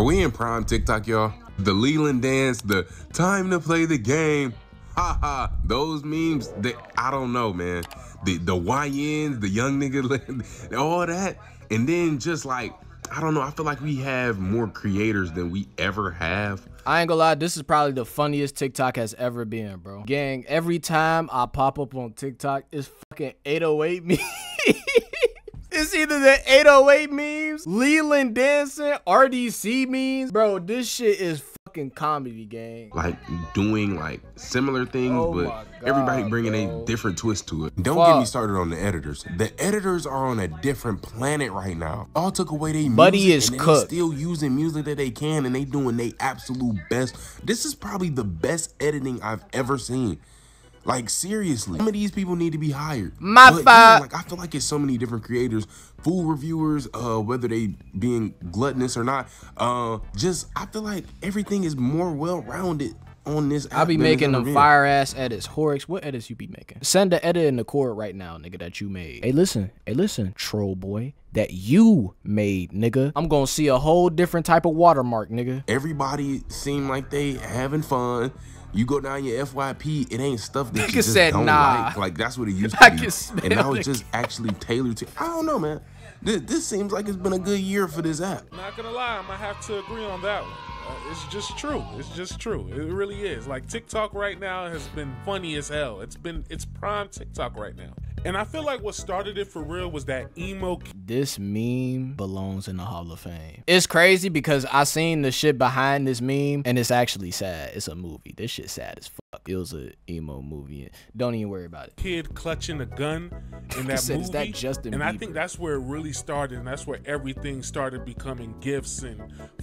Are we in prime TikTok, y'all? The Leland dance, the time to play the game. Haha, those memes, I don't know, man. The YNs, the young nigga, all that. And then just like, I don't know, I feel like we have more creators than we ever have. I ain't gonna lie, this is probably the funniest TikTok has ever been, bro. Gang, every time I pop up on TikTok, it's fucking 808 memes. It's either the 808 memes, Leland dancing, RDC memes. Bro, this shit is fucking comedy, gang. Like, doing, like, similar things, oh but God, everybody bringing a different twist to it. Don't get me started on the editors. The editors are on a different planet right now. All took away their music. Buddy is cooked. Still using music that they can, and they doing their absolute best. This is probably the best editing I've ever seen. Like, seriously, some of these people need to be hired. My but, man, like, I feel like it's so many different creators, food reviewers, whether they being gluttonous or not. Just, I feel like everything is more well-rounded on this app. I'll be making them fire-ass edits. Horix, what edits you be making? Send the edit in the court right now, nigga, that you made. Hey, listen, troll boy, that you made, nigga. I'm gonna see a whole different type of watermark, nigga. Everybody seem like they having fun. You go down your FYP, it ain't stuff that you just don't like. Like, that's what it used to be. And now it's just actually tailored to, I don't know, man. This seems like it's been a good year for this app. Not gonna lie, I might have to agree on that one. It's just true. It's just true. It really is. Like, TikTok right now has been funny as hell. It's prime TikTok right now. And I feel like what started it for real was that emo. This meme belongs in the Hall of Fame. It's crazy because I seen the shit behind this meme and it's actually sad. It's a movie. This shit sad as fuck. It was an emo movie. Don't even worry about it. Kid clutching a gun in that movie. Is that Justin Bieber? I think that's where it really started. And that's where everything started becoming gifs and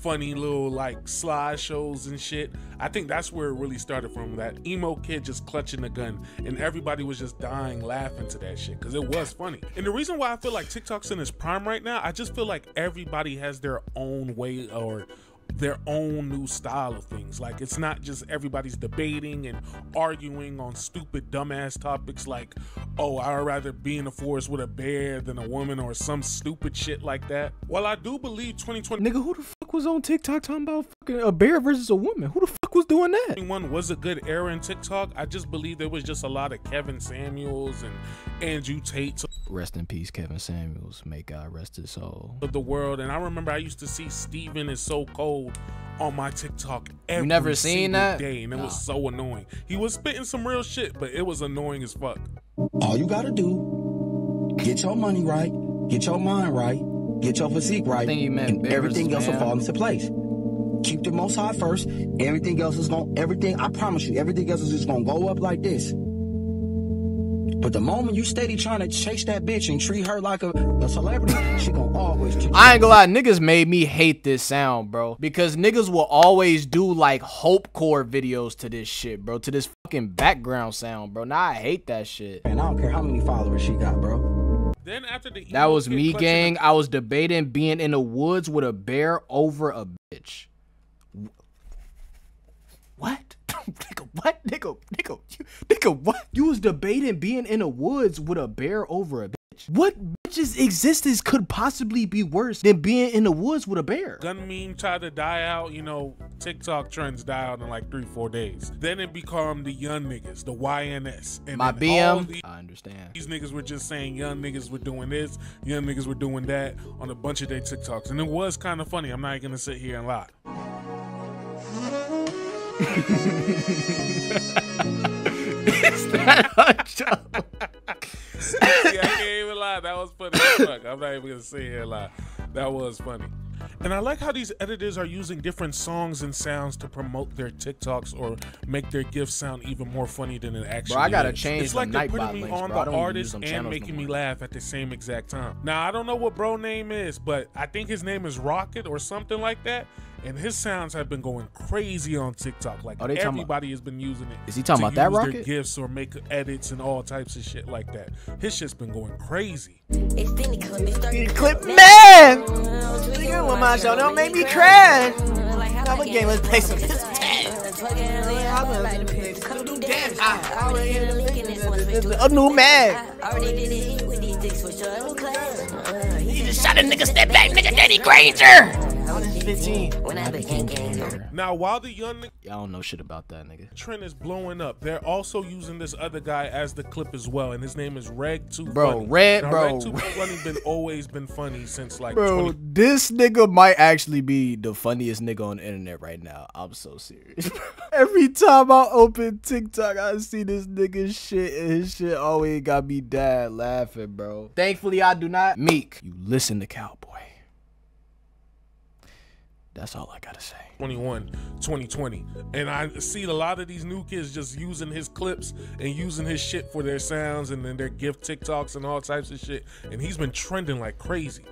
funny little like slideshows and shit. I think that's where it really started from. That emo kid just clutching a gun and everybody was just dying laughing to that shit because it was funny. And the reason why I feel like TikTok's in its prime right now, I just feel like everybody has their own way or their own new style of things. Like, it's not just everybody's debating and arguing on stupid dumbass topics like, oh, I'd rather be in the forest with a bear than a woman or some stupid shit like that. Well, I do believe 2020, nigga, who the fuck was on TikTok talking about fucking a bear versus a woman? Who the fuck was doing that? 2021 was a good era in TikTok. I just believe there was just a lot of Kevin Samuels and Andrew Tate. Rest in peace, Kevin Samuels. May God rest his soul. Of the world. And I remember I used to see Stephen is so cold on my TikTok every single day. And it was so annoying. He was spitting some real shit, but it was annoying as fuck. All you gotta do, get your money right, get your mind right, get your physique right, and everything else will fall into place. Keep the Most High first. Everything else is gonna, I promise you, everything else is just gonna go up like this. But the moment you steady trying to chase that bitch and treat her like a celebrity, she gonna always treat you. I ain't gonna lie, niggas made me hate this sound, bro. Because niggas will always do like hopecore videos to this shit, bro. To this fucking background sound, bro. Now I hate that shit. And I don't care how many followers she got, bro. Then after the that was me, gang. I was debating being in the woods with a bear over a bitch. What? Nigga, what? Nigga, what? You was debating being in the woods with a bear over a bitch. What bitch's existence could possibly be worse than being in the woods with a bear? Gun meme tried to die out, you know, TikTok trends die out in like 3-4 days. Then it become the young niggas, the YNS. And my BM, I understand. These niggas were just saying young niggas were doing this, young niggas were doing that on a bunch of their TikToks. And it was kind of funny. I'm not gonna sit here and lie. Is that a joke? Yeah, I can't even lie. That was funny as fuck. I'm not even gonna sit here and lie. That was funny. And I like how these editors are using different songs and sounds to promote their TikToks or make their gifs sound even more funny than it actually is. Bro, I gotta change. It's like they're putting me on the artist and making me laugh at the same exact time. Now, I don't know what bro name is, but I think his name is Rocket or something like that. And his sounds have been going crazy on TikTok. Like, everybody has been using it. Is he talking about that Rocket? Their gifs or make edits and all types of shit like that. His shit's been going crazy. Clip, man! You on my show, don't make me cry. I'm a game, let's play some a new man. He just shot a nigga, step back, nigga, Daddy Granger. 15. Now, while the young y'all don't know shit about that nigga trend is blowing up, they're also using this other guy as the clip as well, and his name is Reg Too Funny. Red, now, bro. Reg Too Funny been always been funny since like. Bro, this nigga might actually be the funniest nigga on the internet right now. I'm so serious. Every time I open TikTok, I see this nigga shit, and his shit always got me dad laughing, bro. Thankfully, I do not. Meek, you listen to Cowboy. That's all I gotta say. 21, 2020. And I see a lot of these new kids just using his clips and using his shit for their sounds and then their gift TikToks and all types of shit. And he's been trending like crazy.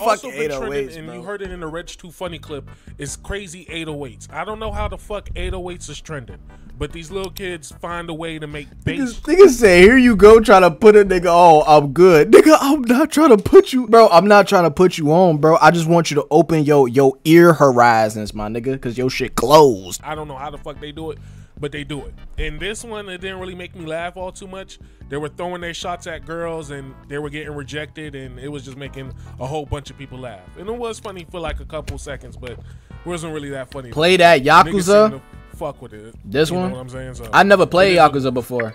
Also been trending, and bro, you heard it in the Reg Too Funny clip, is crazy 808s. I don't know how the fuck 808s is trending, but these little kids find a way to make bass. Niggas say, here you go, trying to put a nigga, oh, I'm good. Nigga, I'm not trying to put you, bro, I'm not trying to put you on, bro. I just want you to open your ear horizons, my nigga, because your shit closed. I don't know how the fuck they do it, but they do it. In this one, it didn't really make me laugh all too much. They were throwing their shots at girls and they were getting rejected, and it was just making a whole bunch of people laugh. And it was funny for like a couple seconds, but it wasn't really that funny. Play that Yakuza. Fuck with it. This one? You know what I'm saying? So, I never played Yakuza before.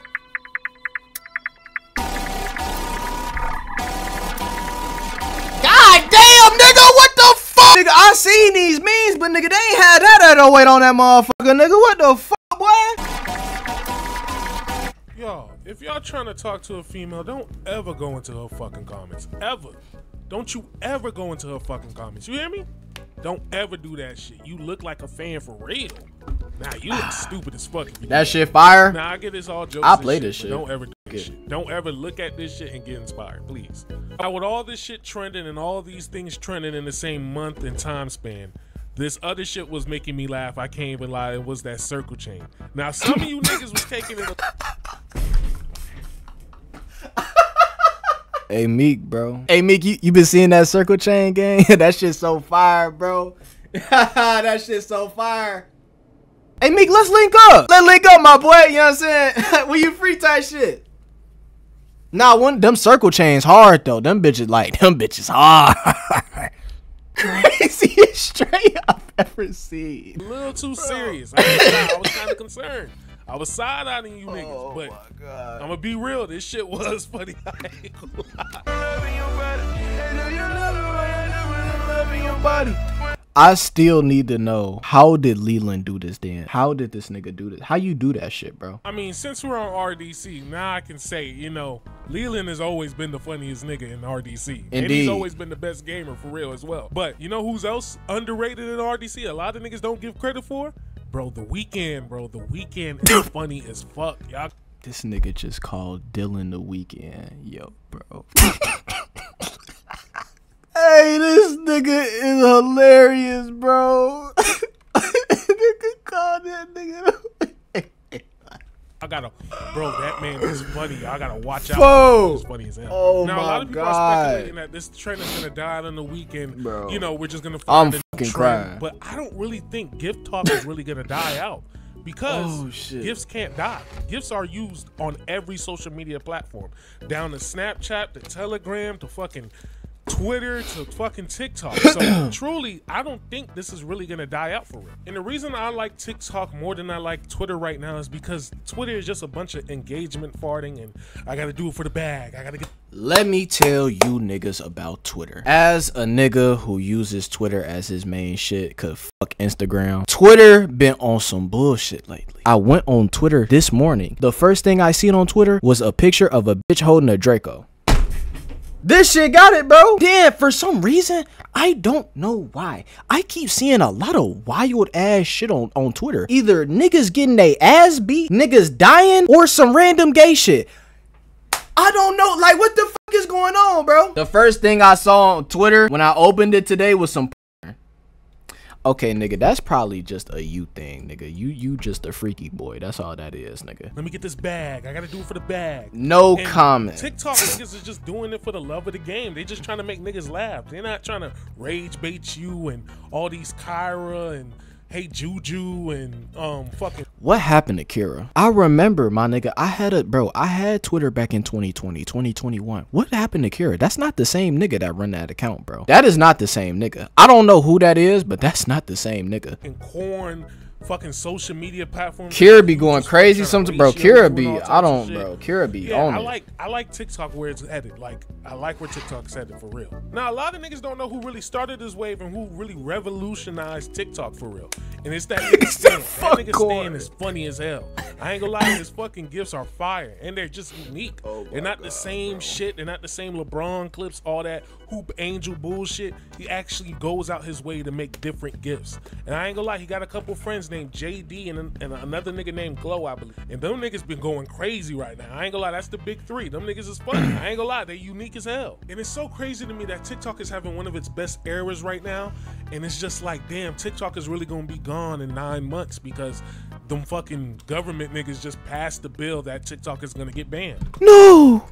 God damn, nigga, what the fuck? Nigga, I seen these memes, but nigga, they ain't had that 808 on that motherfucker, nigga. What the fuck? What? Yo, if y'all trying to talk to a female, don't ever go into her fucking comments. Ever. Don't you ever go into her fucking comments. You hear me? Don't ever do that shit. You look like a fan for real. Now you look stupid as fuck. That shit fire. Now I get this all jokes. I play this shit. Don't ever do this shit. Don't ever look at this shit and get inspired, please. Now with all this shit trending and all these things trending in the same month and time span, this other shit was making me laugh. I can't even lie. It was that circle chain. Now, some of you niggas was taking it. Hey, Meek, bro. Hey, Meek, you been seeing that circle chain gang? That shit's so fire, bro. That shit's so fire. Hey, Meek, let's link up. Let's link up, my boy. You know what I'm saying? When you free type shit. Nah, one them circle chains hard, though. Them bitches, like, them bitches hard. Craziest stray I've ever seen. A little too serious. I was kind of concerned. I was side-eyeing you niggas, oh, but my God. I'm gonna be real. This shit was funny. I still need to know, how did Leland do this, Dan? How did this nigga do this? How you do that shit, bro? I mean, since we're on RDC, now I can say, you know, Leland has always been the funniest nigga in RDC. Indeed. And he's always been the best gamer for real as well. But you know who's else underrated in RDC? A lot of niggas don't give credit for? Bro, The Weeknd, bro. The Weeknd is funny as fuck, y'all. This nigga just called Dylan The Weeknd. Yo, bro. Hey, this nigga is hilarious, bro. Nigga called that nigga. I gotta, bro, that man is funny. I gotta watch out. Bro, he's funny as hell. Oh, now, my God. Now, a lot of people are speculating that this trend is gonna die on the weekend. Bro, you know, we're just gonna find the fucking trend. Crying. But I don't really think gift talk is really gonna die out. Because gifts can't die. Gifts are used on every social media platform. Down to Snapchat, to Telegram, to fucking Twitter, to fucking TikTok. So truly, I don't think this is really gonna die out for real. And the reason I like TikTok more than I like Twitter right now is because Twitter is just a bunch of engagement farting, and I gotta do it for the bag. I gotta get. Let me tell you niggas about Twitter. As a nigga who uses Twitter as his main shit, could fuck Instagram. Twitter been on some bullshit lately. I went on Twitter this morning. The first thing I seen on Twitter was a picture of a bitch holding a Draco. This shit got it, bro. Damn, for some reason, I don't know why. I keep seeing a lot of wild ass shit on Twitter. Either niggas getting they ass beat, niggas dying, or some random gay shit. I don't know. Like, what the fuck is going on, bro? The first thing I saw on Twitter when I opened it today was some porn. Okay, nigga, that's probably just a you thing, nigga. You just a freaky boy. That's all that is, nigga. Let me get this bag. I gotta do it for the bag. No comment. TikTok niggas is just doing it for the love of the game. They just trying to make niggas laugh. They're not trying to rage bait you and all these Kira and Hey Juju and fucking. What happened to Kira? I remember, my nigga, I had Twitter back in 2020, 2021. What happened to Kira? That's not the same nigga that run that account, bro. That is not the same nigga. I don't know who that is, but that's not the same nigga. And corn. Fucking social media platforms. Kira be going crazy sometimes, bro. Kira be, I don't, bro. Kira be on it. I like TikTok where it's headed. Like, I like where TikTok's headed for real. Now, a lot of niggas don't know who really started this wave and who really revolutionized TikTok for real. And it's that nigga Stan. That nigga Stan is funny as hell. I ain't gonna lie, his fucking gifts are fire and they're just unique. Oh, they're not the same shit. They're not the same LeBron clips, all that hoop angel bullshit. He actually goes out his way to make different gifts. And I ain't gonna lie, he got a couple friends named JD and another nigga named Glow, I believe. And them niggas been going crazy right now. I ain't gonna lie, that's the big three. Them niggas is funny. I ain't gonna lie, they unique as hell. And it's so crazy to me that TikTok is having one of its best eras right now. And it's just like, damn, TikTok is really gonna be gone in 9 months because them fucking government niggas just passed the bill that TikTok is gonna get banned. No!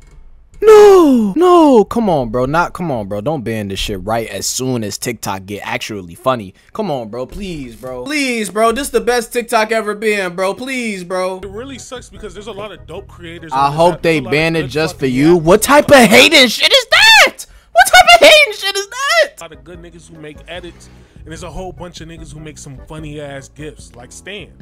No, no, come on, bro. Come on, bro. Don't ban this shit right as soon as TikTok get actually funny. Come on, bro. Please, bro. Please, bro. This is the best TikTok ever been, bro. Please, bro. It really sucks because there's a lot of dope creators. I hope they ban it just for you. What type of hating shit is that? What type of hating shit is that? A lot of good niggas who make edits, and there's a whole bunch of niggas who make some funny ass gifts, like Stan.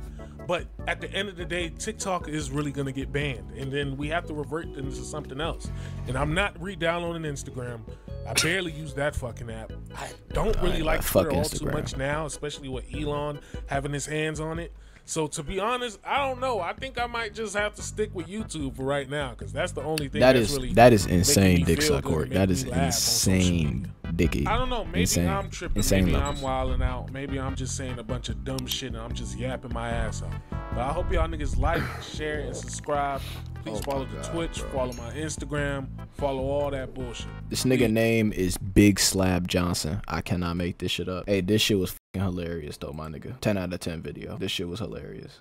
But at the end of the day, TikTok is really going to get banned. And then we have to revert into something else. And I'm not re-downloading Instagram. I barely use that fucking app. I don't really like Twitter all too much now, especially with Elon having his hands on it. So to be honest, I don't know. I think I might just have to stick with YouTube for right now because that's the only thing that's really insane, Dick Suckort. That is insane, Dickie. I don't know. Maybe I'm tripping. Maybe I'm wilding out. Maybe I'm just saying a bunch of dumb shit and I'm just yapping my ass off. But I hope y'all niggas like, share, and subscribe. Please follow the Twitch, follow my Instagram, follow all that bullshit. This nigga name is Big Slab Johnson. I cannot make this shit up. Hey, this shit was fucking hilarious though, my nigga. 10 out of 10 video. This shit was hilarious.